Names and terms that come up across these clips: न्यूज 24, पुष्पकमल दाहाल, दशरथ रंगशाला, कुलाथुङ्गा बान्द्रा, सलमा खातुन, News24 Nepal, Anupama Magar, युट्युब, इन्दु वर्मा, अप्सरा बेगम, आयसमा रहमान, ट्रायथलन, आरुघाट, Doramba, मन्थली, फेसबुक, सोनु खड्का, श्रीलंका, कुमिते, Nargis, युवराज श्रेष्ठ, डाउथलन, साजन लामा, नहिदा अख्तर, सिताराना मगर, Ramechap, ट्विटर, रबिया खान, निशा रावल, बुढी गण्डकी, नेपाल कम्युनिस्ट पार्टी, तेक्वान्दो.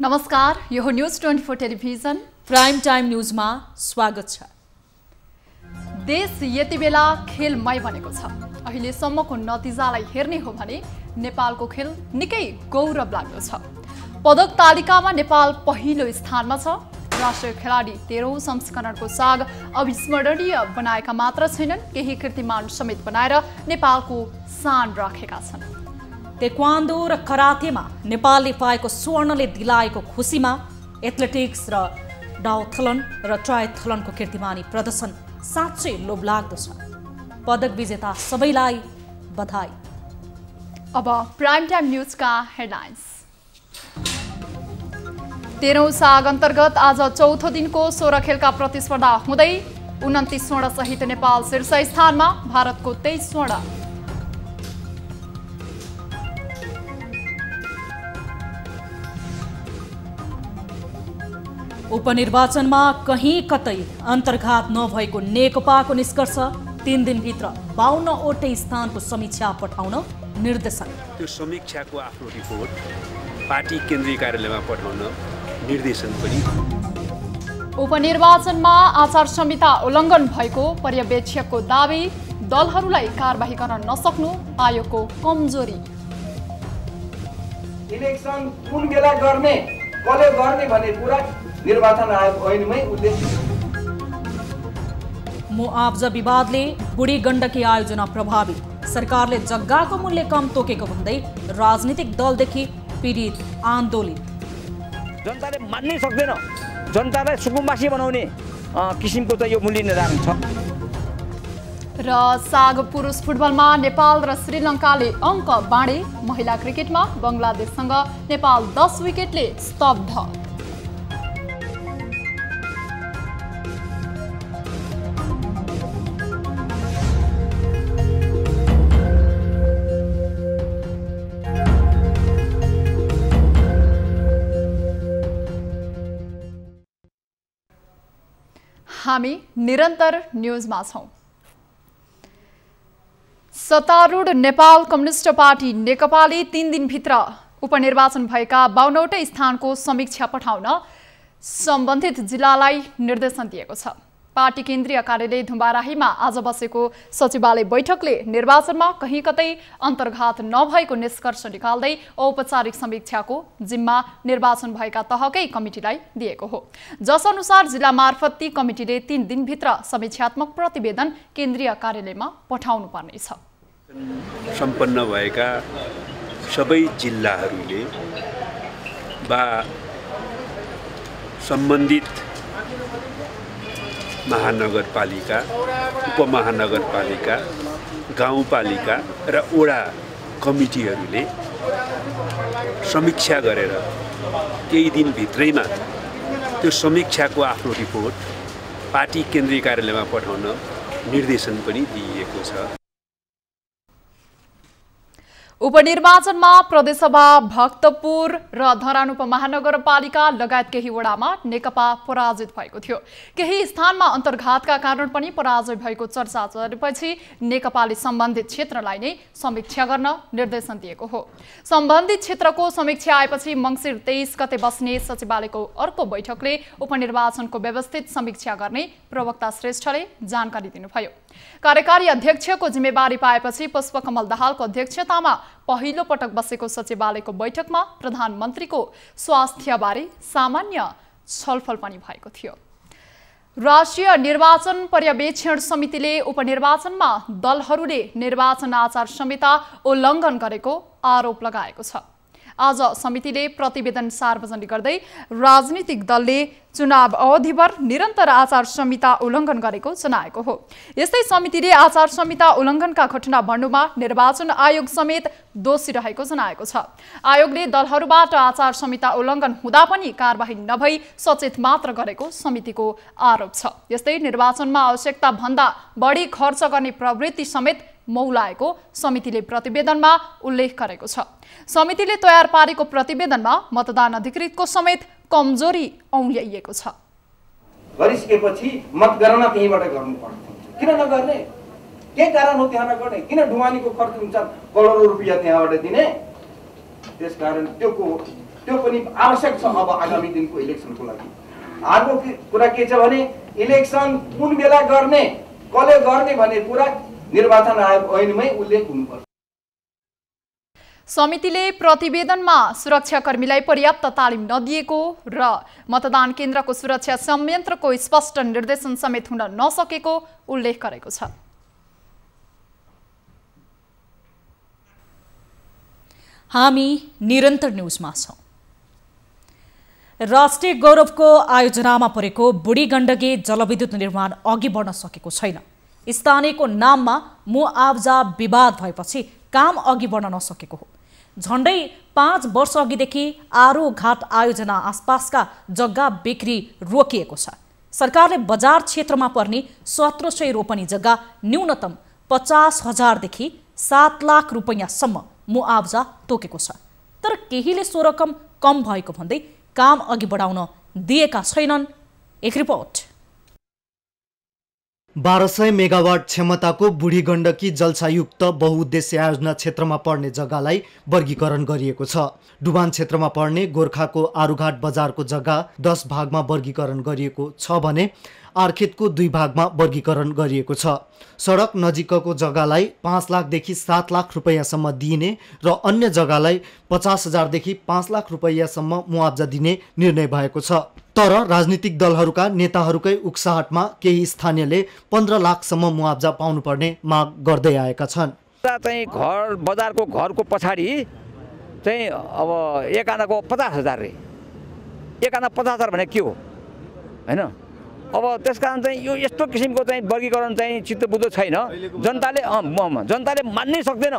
नमस्कार, यो न्यूज 24 television prime time न्यूजमा स्वागत छ। देश यति बेला खेलमय बनेको छ। अहिलेसम्मको नतिजालाई हेर्ने हो भने नेपालको खेल निकै गौरव लाग्दो छ। पदक तालिकामा नेपाल पहिलो स्थानमा छ। राष्ट्रिय खेलाडी 13औं संस्करणको साग अविस्मरणीय बनाएका मात्र छैनन्, केही कीर्तिमान समेत बनाएर नेपालको शान राखेका छन्। तेक्वान्दो र कराँतेमा नेपालले पाएको स्वर्णले दिलाएको खुसीमा एथलेटिक्स र डाउथलन र ट्रायथलनको कीर्तिमानी प्रदर्शन साँच्चै लोभलाग्दो छ। पदक विजेता सबैलाई बधाई। अब प्राइम टाइम न्यूजका हेडलाइन्स। 13औं साग अन्तर्गत आज चौथो दिनको 16 खेलका प्रतिस्पर्धा हुँदै 29 स्वर्ण सहित नेपाल शीर्ष स्थानमा, भारतको 23 स्वर्ण। उपनिर्वाचनमा कहीँ कतै अन्तर्घात नभएको नेकपाको निष्कर्ष, 3 दिनभित्र 52वटै स्थानको समीक्षा पठाउन निर्देशन। त्यो समीक्षाको आफ्नो रिपोर्ट पार्टी केन्द्रीय कार्यालयमा पठाउन निर्देशन पनि। उपनिर्वाचनमा आचार संहिता उल्लङ्घन भएको पर्यवेक्षकको दाबी, दलहरूलाई कारबाही गर्न नसक्नु आयोगको कमजोरी। इलेक्सन कुन बेला गर्ने, कसले गर्ने भन्ने कुरा निर्वाचन आयोग ऐनमै उल्लेख। मुआब्जा विवादले बुढी गण्डकी आयोजना प्रभावित, सरकारले जग्गाको मूल्य कम तोकेको भन्दै राजनीतिक दलदेखि पीडित आन्दोलित। जनताले मान्नै सक्दैन, जनतालाई सुकुम्बासी बनाउने किसिमको त यो मूल्य निर्धारण छ। र साग पुरुष फुटबलमा नेपाल र श्रीलङ्काले अङ्क बाँडे, महिला क्रिकेटमा बङ्गलादेशसँग नेपाल 10 विकेटले स्तब्ध। हामी निरन्तर न्यूजमा छौं। सत्तारूढ नेपाल कम्युनिस्ट पार्टी नेकपाले 3 दिनभित्र उपनिर्वाचन भएका 52वटै स्थानको समीक्षा पठाउन सम्बन्धित जिल्लालाई निर्देशन दिएको छ। पार्टी केन्द्रीय कार्यालय धुम्बाराहीमा आज बसेको सचिवालय बैठकले निर्वाचनमा कहीँ कतै अन्तर्घात नभएको निष्कर्ष निकाल्दै औपचारिक समीक्षाको जिम्मा निर्वाचन भएका तहकै कमिटीलाई दिएको हो। जसअनुसार जिल्ला मार्फत ती कमिटीले 3 दिनभित्र समीक्षात्मक प्रतिवेदन केन्द्रीय कार्यालयमा पठाउनु पर्नेछ। सम्पन्न भएका सबै जिल्लाहरूले वा सम्बन्धित महानगरपालिका, उपमहानगरपालिका, गाउँपालिका र वडा कमिटीहरूले समीक्षा गरेर केही दिनभित्रैमा त्यो समीक्षाको आफ्नो रिपोर्ट पार्टी केन्द्रीय कार्यालयमा पठाउन निर्देशन पनि दिइएको छ। उपनिर्वाचनमा प्रदेशसभा, भक्तपुर र धरान उपमहानगरपालिका लगायत केही वडामा नेकपा पराजित भएको थियो। केही स्थानमा अन्तर्घातका कारण पनि पराजय भएको चर्चा चलेपछि नेकपाले सम्बन्धित क्षेत्रलाई नै समीक्षा गर्न निर्देशन दिएको हो। सम्बन्धित क्षेत्रको समीक्षा आएपछि मंसिर 23 गते बस्ने सचिवालयको अर्को बैठकले उपनिर्वाचनको व्यवस्थित समीक्षा गर्ने प्रवक्ता श्रेष्ठले जानकारी दिनुभयो। कार्यकारी अध्यक्षको जिम्मेवारी पाएपछि पुष्पकमल दाहालको अध्यक्षतामा पहिलो पटक बसेको सचिवालयको बैठकमा प्रधानमन्त्रीको स्वास्थ्यबारे सामान्य छलफल पनि भएको थियो। राष्ट्रिय निर्वाचन पर्यवेक्षण समितिले उपनिर्वाचनमा दलहरूले निर्वाचन आचार संहिता उल्लङ्घन गरेको आरोप लगाएको छ। आज समितिले प्रतिवेदन सार्वजनिक गर्दै राजनीतिक दलले चुनाव अवधिभर निरन्तर आचार संहिता उल्लङ्घन गरेको जनाएको हो। यस्तै समितिले आचार संहिता उल्लङ्घनका घटना बढ्नुमा निर्वाचन आयोग समेत दोषी रहेको जनाएको छ। आयोगले दलहरूबाट आचार संहिता उल्लङ्घन हुँदा पनि कारबाही नभई सचेत मात्र गरेको समितिको आरोप छ। यस्तै निर्वाचनमा आवश्यकता भन्दा बढी खर्च गर्ने प्रवृत्ति समेत मौलाएको समितिले प्रतिवेदनमा उल्लेख गरेको छ। समितिले तयार पारेको प्रतिवेदनमा मतदान अधिकृतको समेत कमजोरी औल्याइएको छ। गरिसकेपछि मतगणना त्यहीबाट गर्नु पर्छ। किन नगर्ने? के कारण हो त्यहाँ नगर्ने? किन ढुवानीको खर्च हुन्छ करोडौं रुपैयाँ त्यहाँबाट दिने? त्यसकारण त्यो पनि आवश्यक छ अब आगामी दिनको इलेक्सनको लागि। अर्को कुरा के छ भने इलेक्सन कुन बेला गर्ने, कसले गर्ने भन्ने कुरा निर्वाचन आयोग ऐनमै उल्लेख हुनुपर्छ। समितिले प्रतिवेदनमा सुरक्षाकर्मीलाई पर्याप्त तालिम नदिएको र मतदान केन्द्रको सुरक्षा संयन्त्रको स्पष्ट निर्देशन समेत हुन नसकेको उल्लेख गरेको छ। हामी निरन्तर न्यूजमा छौं। राष्ट्रिय गौरवको आयोजनामा परेको बुढी गण्डकी जलविद्युत निर्माण अघि बढ्न सकेको छैन। स्थानीयको नाममा मुआवजा विवाद भएपछि काम अघि बढ्न नसकेको हो। झण्डै 5 वर्ष अघिदेखि आरो घाट आयोजना आसपासका जग्गा बिक्री रोकिएको छ। सरकारले बजार क्षेत्रमा पर्ने 1700 रोपनी जग्गा न्यूनतम 50,000 देखि 7 लाख रुपैयाँसम्म मुआवजा तोकेको छ। तर केहीले सो रकम कम भएको भन्दै काम अघि बढाउन दिएका छैनन्। एक रिपोर्ट। 1200 मेगावाट क्षमताको बुढी गण्डकी जलसायुक्त बहुउद्देश्य आयोजना क्षेत्रमा पर्ने जग्गालाई वर्गीकरण गरिएको छ। डुबान क्षेत्रमा पर्ने गोर्खाको आरुघाट बजारको जग्गा 10 भागमा वर्गीकरण गरिएको छ भने आर्खेतको 2 भागमा वर्गीकरण गरिएको छ। सडक नजिकको जग्गालाई 5 लाखदेखि 7 लाख रुपैयाँसम्म दिइने र अन्य जग्गालाई 50,000 देखि 5 लाख रुपैयाँसम्म मुआवजा दिने निर्णय भएको छ। तर राजनीतिक दलहरूका नेताहरूकै उक्साहटमा केही स्थानीयले 15 लाखसम्म मुआवजा पाउनुपर्ने माग गर्दै आएका छन्। चाहिँ घर बजारको घरको पछाडि चाहिँ अब एकआनाको 50,000 रे एकआना 50,000 भने के हो हैन? अब त्यसकारण चाहिँ यो यस्तो किसिमको चाहिँ वर्गीकरण चाहिँ चित्तबुद्धो छैन। जनताले मान्नै सक्दैन।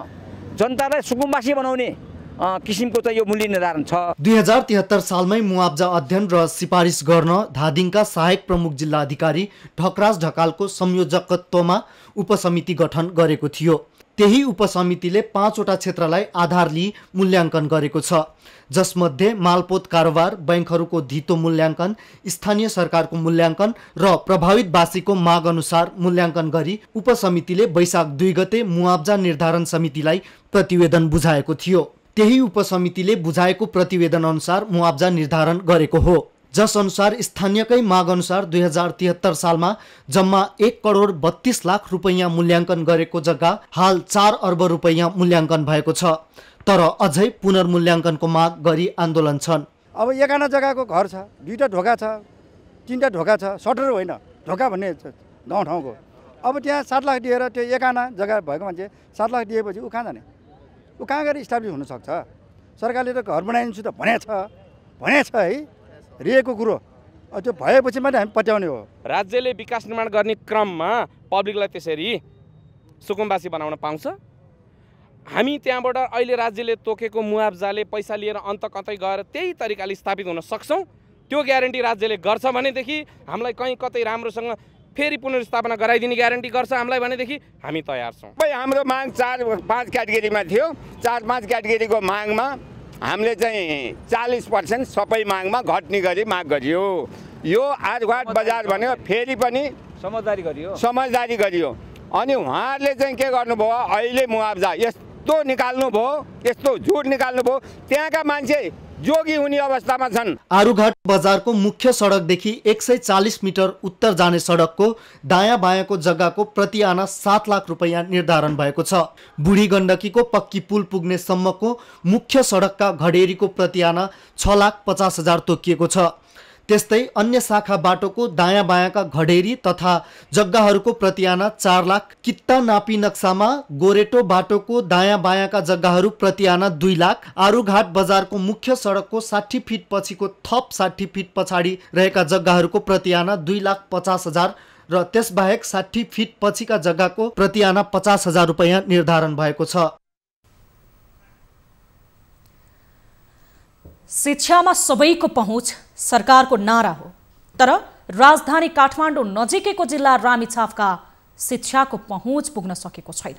जनतालाई सुकुम्बासी बनाउने किसिमको चाहिँ यो मूल्य निर्धारण छ। 2073 सालमै मुआवजा अध्ययन र सिफारिस गर्न धादिङका सहायक प्रमुख जिल्ला अधिकारी ढकराज ढकालको संयोजकत्वमा उपसमिति गठन गरेको थियो। त्यही उपसमितिले 5 वटा क्षेत्रलाई आधार लिई मूल्याङ्कन गरेको छ, जसमध्ये मालपोत कारोबार, बैंकहरूको धितो मूल्याङ्कन, स्थानीय सरकारको मूल्याङ्कन र प्रभावित बासीको माग अनुसार मूल्याङ्कन गरी उपसमितिले वैशाख 2 गते मुआवजा निर्धारण समितिलाई प्रतिवेदन बुझाएको थियो। त्यही उपसमितिले बुझाएको प्रतिवेदन अनुसार मुआवजा निर्धारण गरेको हो, जस अनुसार स्थानीयकै माग अनुसार 2073 सालमा जम्मा 1,32,00,000 रुपैयाँ मूल्याङ्कन गरेको जग्गा हाल 4 अर्ब रुपैयाँ मूल्याङ्कन भएको छ। तर अझै पुनर्मूल्याङ्कनको माग गरी आन्दोलन छन्। अब एकआना जग्गाको घर छ, 2टा ढोका छ, 3टा ढोका छ, सटर होइन ढोका भन्ने गाउँ ठाउँको। अब त्यहाँ 7 लाख दिएर त्यो एकआना जग्गा भएको मान्छे 7 लाख दिएपछि ऊ कहाँ जाने? ऊ कहाँ गएर इस्टाब्लिस हुनसक्छ? सरकारले त घर बनाइदिन्छु त भनेछ है, रिएको कुरो त्यो भएपछि मात्रै हामी पट्याउने हो। राज्यले विकास निर्माण गर्ने क्रममा पब्लिकलाई त्यसरी सुकुम्बासी बनाउन पाउँछ? हामी त्यहाँबाट अहिले राज्यले तोकेको मुआवजाले पैसा लिएर अन्तकतै गएर त्यही तरिकाले स्थापित हुन सक्छौँ? त्यो ग्यारेन्टी राज्यले गर्छ भनेदेखि हामीलाई कहीँ कतै राम्रोसँग फेरि पुनर्स्थापना गराइदिने ग्यारेन्टी गर्छ हामीलाई भनेदेखि हामी तयार छौँ। हाम्रो माग 4-5 क्याटेगोरीमा थियो। 4-5 क्याटेगोरीको मागमा हामीले चाहिँ 40% सबै मागमा घट्ने गरी माग गरियो। यो आरुघाट बजार भन्यो फेरि पनि समझदारी गरियो। अनि उहाँहरूले चाहिँ के गर्नुभयो, अहिले मुआवजा यस्तो निकाल्नुभयो, यस्तो झुट निकाल्नुभयो। त्यहाँका मान्छे जोगी हुने अवस्थामा छन्। आरुघाट बजारको मुख्य सडकदेखि 140 मिटर उत्तर जाने सडकको दायाँ बायाँको जग्गाको प्रति आना 7 लाख रुपैयाँ निर्धारण भएको छ। बुढी गण्डकीको पक्की पुल पुग्ने सम्मको मुख्य सडकका घडेरीको प्रति आना 6,50,000 तोकिएको छ। त्यस्तै अन्य शाखा बाटोको दायाँ बायाँका घडेरी तथा जग्गाहरूको प्रति आना 4 लाख, कित्ता नापी नक्सामा गोरेटो बाटोको दायाँ बायाँका जग्गाहरू प्रति आना 2 लाख, आरुघाट बजारको मुख्य सडकको 60 फिट पछिको थप 60 फिट पछाडि रहेका जग्गाहरूको प्रति आना 2,50,000 र त्यसबाहेक 60 फिट पछिका जग्गाको प्रति आना 50,000 रुपैयाँ निर्धारण भएको छ। शिक्षामा सबैको पहुँच सरकारको नारा हो, तर राजधानी काठमाडौँ नजिकैको जिल्ला रामेछापका शिक्षाको पहुँच पुग्न सकेको छैन।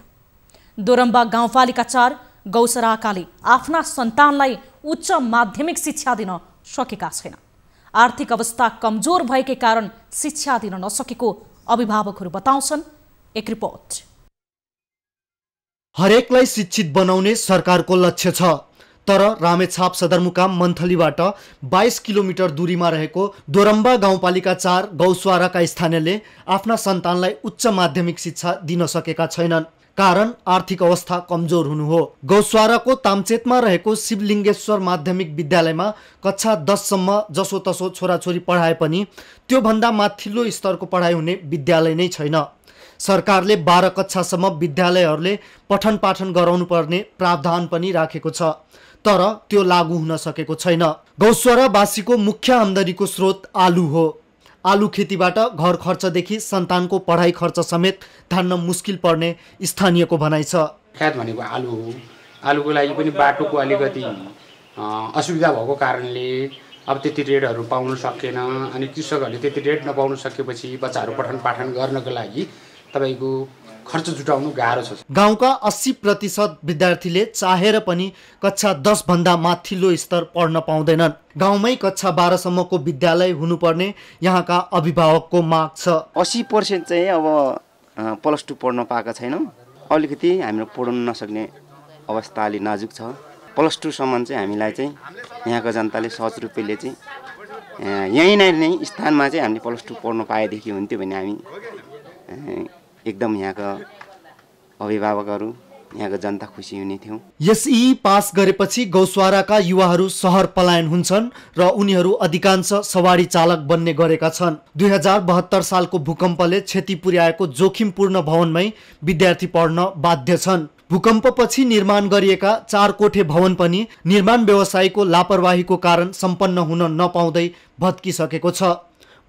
दोरम्बा गाउँपालिका ४ गौसराकाले आफ्ना सन्तानलाई उच्च माध्यमिक शिक्षा दिन सकेका छैनन्। आर्थिक अवस्था कमजोर भएकै कारण शिक्षा दिन नसकेको अभिभावकहरू बताउँछन्। एक रिपोर्ट। हरेकलाई शिक्षित बनाउने सरकारको लक्ष्य छ, तर रामेछाप सदरमुकाम मन्थलीबाट 22 किलोमिटर दूरीमा रहेको दोरम्बा गाउँपालिका ४ गौस्वाराका स्थानीयले आफ्ना सन्तानलाई उच्च माध्यमिक शिक्षा दिन सकेका छैनन्। कारण आर्थिक अवस्था कमजोर हुनु हो। गौस्वाराको तामचेतमा रहेको शिवलिङ्गेश्वर माध्यमिक विद्यालयमा कक्षा 10 सम्म जसोतसो छोराछोरी पढाए पनि त्योभन्दा माथिल्लो स्तरको पढाइ हुने विद्यालय नै छैन। सरकारले 12 कक्षासम्म विद्यालयहरूले पठन पाठन गराउनु पर्ने प्रावधान पनि राखेको छ, तर त्यो लागू हुन सकेको छैन। गौस्वारावासीको मुख्य आमदानीको स्रोत आलु हो। आलु खेतीबाट घर खर्चदेखि सन्तानको पढाइ खर्च समेत धान्न मुस्किल पर्ने स्थानीयको भनाइ छ। ख्यात भनेको आलु हो। आलुको लागि पनि बाटोको अलिकति असुविधा भएको कारणले अब त्यति रेटहरू पाउन सकेन, अनि कृषकहरूले त्यति रेट नपाउन सकेपछि बच्चाहरू पठन पाठन गर्नको लागि तपाईको खर्च जुटाउनु गाह्रो छ। गाउँका 80% विद्यार्थीले चाहेर पनि कक्षा 10 भन्दा माथिल्लो स्तर पढ्न पाउँदैनन्। गाउँमै कक्षा 12 सम्मको विद्यालय हुनुपर्ने यहाँका अभिभावकको माग छ। 80% चाहिँ अब प्लस 2 पढ्न पाएका छैनौं। अलिकति हामीले पढ्न नसक्ने अवस्थाले नाजुक छ। प्लस 2 सम्म चाहिँ हामीलाई चाहिँ यहाँका जनताले सहज रूपले चाहिँ यही नै स्थानमा चाहिँ हामीले प्लस 2 पढ्न पाएदेखि हुन्थ्यो भने हामी एकदम यहाँका अभिभावकहरू यहाँका जनता खुसी हुने थियो। एसई पास गरेपछि गौस्वाराका युवाहरू शहर पलायन हुन्छन् र उनीहरू अधिकांश सवारी चालक बन्ने गरेका छन्। 2072 सालको भूकम्पले क्षति पुर्याएको जोखिमपूर्ण भवनमै विद्यार्थी पढ्न बाध्य छन्। भूकम्पपछि निर्माण गरिएका 4 कोठे भवन पनि निर्माण व्यवसायीको लापरवाहीको कारण सम्पन्न हुन नपाउँदै भत्किसकेको छ।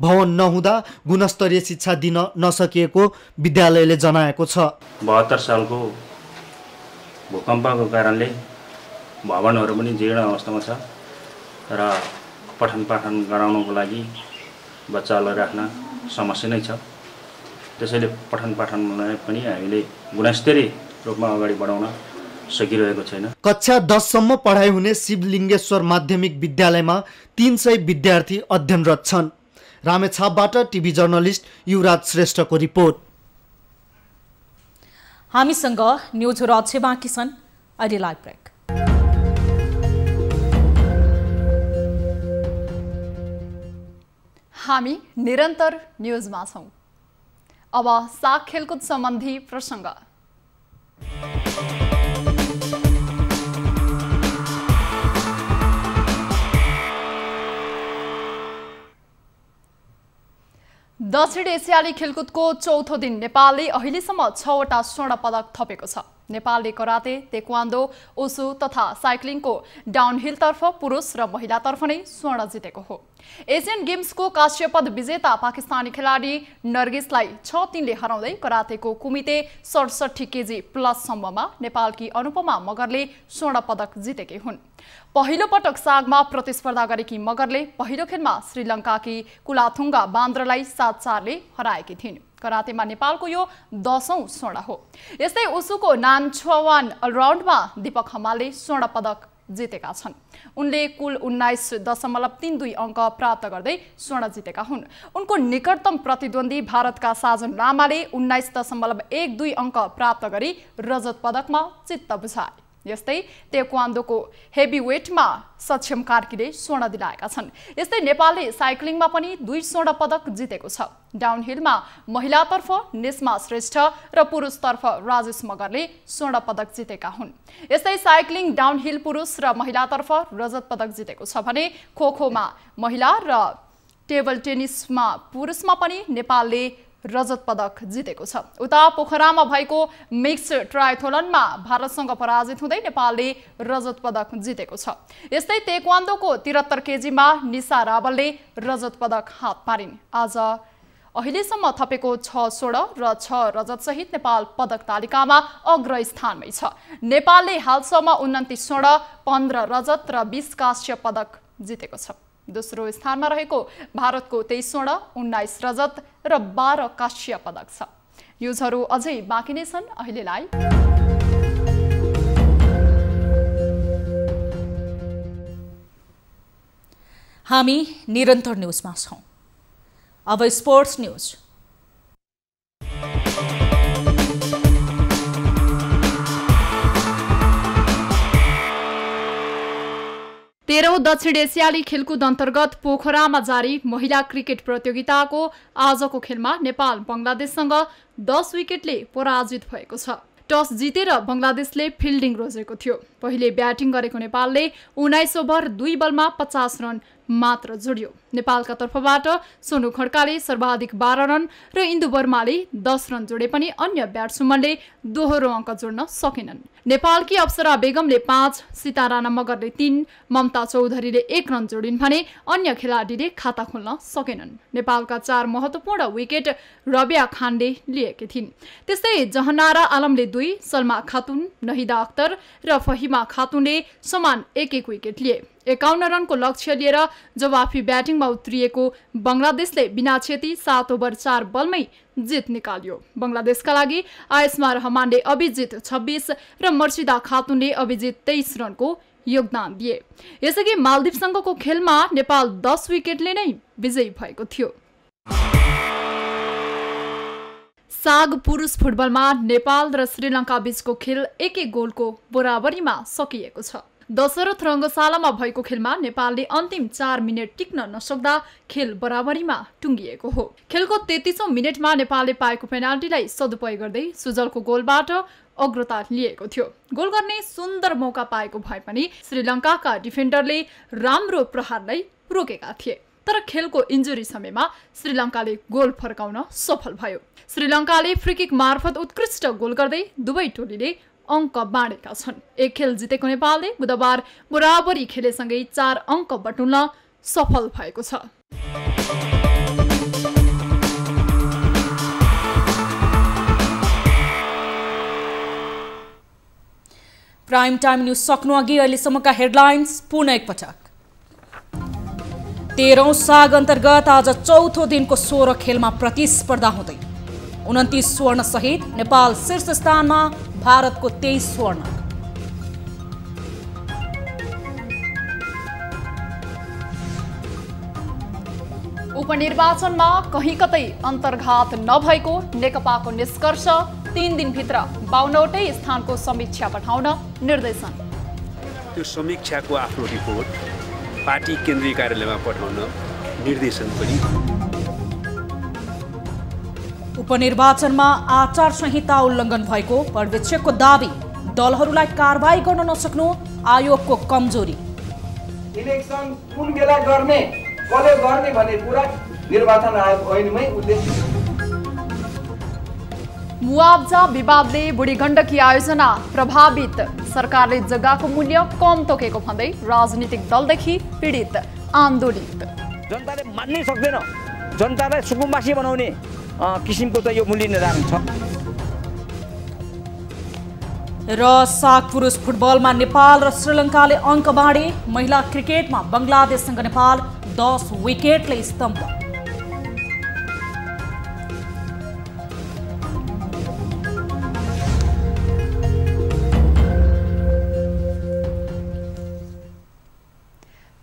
भवन नहुँदा गुणस्तरीय शिक्षा दिन नसकिएको विद्यालयले जनाएको छ। 72 सालको भूकम्पको कारणले भवनहरू पनि जीर्ण अवस्थामा छ र पठन पाठन गराउनको लागि बच्चालाई राख्न समस्या नै छ। त्यसैले पठन पाठनलाई पनि हामीले गुणस्तरीय रूपमा अगाडि बढाउन सकिरहेको छैन। कक्षा 10 सम्म पढाइ हुने शिवलिङ्गेश्वर माध्यमिक विद्यालयमा 300 विद्यार्थी अध्ययनरत छन्। रामेछापबाट टिभी जर्नलिस्ट युवराज श्रेष्ठको रिपोर्ट। हामीसँग न्यूजहरू अझै बाँकी छन्। अहिले लाइभ ब्रेक। हामी निरन्तर न्यूजमा छौं। अब साग खेलकुद सम्बन्धी प्रसङ्ग। दक्षिण एसियाली खेलकुदको चौथो दिन नेपालले अहिलेसम्म 6 वटा स्वर्ण पदक थपेको छ। नेपालले कराँते, तेक्वान्दो, ओसु तथा साइक्लिङको डाउनहिलतर्फ पुरुष र महिलातर्फ नै स्वर्ण जितेको हो। एसियन गेम्सको कांस्य पद विजेता पाकिस्तानी खेलाडी नर्गिसलाई 6-3 ले हराउँदै कराँतेको कुमिते 67 केजी प्लस सम्ममा नेपालकी अनुपमा मगरले स्वर्ण पदक जितेकी हुन्। पहिलो पटक सागमा प्रतिस्पर्धा गरेकी मगरले पहिलो खेलमा श्रीलङ्काकी कुलाथुङ्गा बान्द्रालाई 7-4 ले हराएकी थिइन्। कराँतेमा नेपालको यो 10औं स्वर्ण हो। यस्तै उसुको नानछुवान अलराउन्डमा दीपक हमालले स्वर्ण पदक जितेका छन्। उनले कुल 19.32 अङ्क प्राप्त गर्दै स्वर्ण जितेका हुन्। उनको निकटतम प्रतिद्वन्दी भारतका साजन लामाले 19.12 अङ्क प्राप्त गरी रजत पदकमा चित्त बुझाए। यस्तै तेक्वान्दोको हेभीवेटमा सक्षम कार्कीले स्वर्ण दिलाएका छन्। यस्तै नेपालले साइक्लिङमा पनि 2 स्वर्ण पदक जितेको छ। डाउनहिलमा महिलातर्फ नेस्मा श्रेष्ठ र पुरुषतर्फ राजेश मगरले स्वर्ण पदक जितेका हुन्। यस्तै साइक्लिङ डाउनहिल पुरुष र महिलातर्फ रजत पदक जितेको छ भने खोखोमा महिला र टेबल टेनिसमा पुरुषमा पनि नेपालले रजत पदक जितेको छ। उता पोखरामा भएको मिक्स ट्रायथलनमा भारतसँग पराजित हुँदै नेपालले रजत पदक जितेको छ। यस्तै तेक्वान्दोको 73 केजीमा निशा रावलले रजत पदक हात पारिन्। आज अहिलेसम्म थपेको 6 स्वर्ण र 6 रजत सहित नेपाल पदक तालिकामा अग्र स्थानमै छ। नेपालले हालसम्म 29 स्वर्ण, 15 रजत र 20 कांस्य पदक जितेको छ। दोस्रो स्थानमा रहेको भारतको 23 स्वर्ण, 19 रजत र 12 कांस्य पदक छ। न्यूजहरू अझै बाँकी नै छन् अहिलेलाई। हामी निरन्तर न्यूजमा छौं। अब स्पोर्ट्स न्यूज। तेह्रौं दक्षिण एसियाली खेलकुद अन्तर्गत पोखरामा जारी महिला क्रिकेट प्रतियोगिताको आजको खेलमा नेपाल बंगलादेशसँग 10 विकेटले पराजित भएको छ। टस जितेर बंगलादेशले फिल्डिङ रोजेको थियो। पहिले ब्याटिङ गरेको नेपालले 19 ओभर 2 बलमा 50 रन मात्र जोड्यो। नेपालका तर्फबाट सोनु खड्काले सर्वाधिक 12 रन र इन्दु वर्माले 10 रन जोडे पनि अन्य ब्याट्समनले दोहोरो अङ्क जोड्न सकेनन्। नेपालकी अप्सरा बेगमले 5, सिताराना मगरले 3, ममता चौधरीले 1 रन जोडिन् भने अन्य खेलाडीले खाता खोल्न सकेनन्। नेपालका 4 महत्त्वपूर्ण विकेट रबिया खानले लिएकी थिइन्। त्यस्तै जहनारा आलमले 2, सलमा खातुन, नहिदा अख्तर र फहिमा खातुनले समान 1-1 विकेट लिए। 51 रनको लक्ष्य लिएर जवाफी ब्याटिङमा उत्रिएको बंगलादेशले बिना क्षति 7 ओभर 4 बलमै जित निकाल्यो। बंगलादेशका लागि आयसमा रहमानले अभिजित 26 र मर्सिदा खातुनले अभिजित 23 रनको योगदान दिए। यसैगरी मालदिवसँगको खेलमा नेपाल 10 विकेटले नै विजयी भएको थियो। साग पुरुष फुटबलमा नेपाल र श्रीलङ्का बीचको खेल 1-1 गोलको बराबरीमा सकिएको छ। दशरथ रंगशालामा भएको खेलमा नेपालले अन्तिम 4 मिनेट टिक्न नसक्दा खेल बराबरीमा टुंगिएको हो। खेलको 33औं मिनेटमा नेपालले पाएको पेनाल्टीलाई सदुपयोग गर्दै सुजलको गोलबाट अग्रता लिएको थियो। गोल गर्ने सुन्दर मौका पाएको भए पनि श्रीलङ्काका डिफेन्डरले राम्रो प्रहारलाई रोकेका थिए। तर खेलको इन्जुरी समयमा श्रीलङ्काले गोल फर्काउन सफल भयो। श्रीलङ्काले फ्रीकिक मार्फत उत्कृष्ट गोल गर्दै दुवै टोलीले अंक बाँडेका छन्। एक खेल जितेको नेपालले बुधबार बराबरी खेलेसँगै 4 अंक बटुल्न सफल भएको छ। प्राइम टाइम न्यूज सक्नु अघि अहिलेसम्मका हेडलाइन्स पुनः एकपटक। 13औं साग अन्तर्गत आज चौथो दिनको 16 खेलमा प्रतिस्पर्धा हुँदै 29 स्वर्ण सहित नेपाल शीर्ष स्थानमा, भारत को 23 स्वर्ण। उपनिर्वाचन में कहीं कतै अंतर्घात नभएको नेकपाको निष्कर्ष। 3 दिन भित्र 52वटै स्थान को समीक्षा पठाउन निर्देशन। त्यो समीक्षा को आफ्नो रिपोर्ट पार्टी केन्द्रीय कार्यालय में पठाउन निर्देशन पनि। उपनिर्वाचनमा आचार संहिता उल्लङ्घन भएको पर्यवेक्षकको दाबी, दलहरूलाई कारबाही गर्न नसक्नु आयोगको कमजोरी। इलेक्सन कुन बेला गर्ने, कसले गर्ने भन्ने कुरा निर्वाचन आयोग ऐनमै उल्लेख। मुआब्जा विवादले बुढी गण्डकी आयोजना प्रभावित, सरकारले जग्गाको मूल्य कम तोकेको भन्दै राजनीतिक दलदेखि पीडित आन्दोलित। जनताले मान्नै सक्दैन, जनतालाई सुकुम्बासी बनाउने किसिमको त यो मूल्य निर्धारण छ। र साग पुरुष फुटबलमा नेपाल र श्रीलङ्काले अङ्क बाँडे। महिला क्रिकेटमा बंगलादेशसँग नेपाल 10 विकेटले स्तम्भ।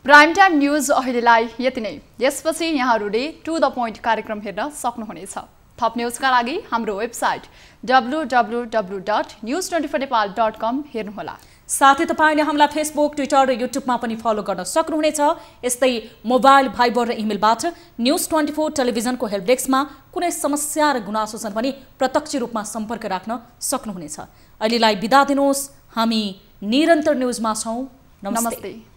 प्राइम टाइम न्यूज अहिलेलाई यति नै। यसपछि यहाँहरुले टु द पोइन्ट कार्यक्रम हेर्न सक्नुहुनेछ। थप न्यूजका लागि हाम्रो वेबसाइट www.news24nepal.com हेर्नुहोला। साथै तपाईले हामीलाई फेसबुक, ट्विटर र युट्युबमा पनि फलो गर्न सक्नुहुनेछ। यस्तै मोबाइल, भाइबर र इमेलबाट न्यूज24 टेलिभिजनको हेल्प डेस्कमा कुनै समस्या र गुनासो छन् भने प्रत्यक्ष रूपमा सम्पर्क राख्न सक्नुहुनेछ। अहिलेलाई बिदा दिनुहोस्। हामी निरन्तर न्यूजमा छौं। नमस्ते।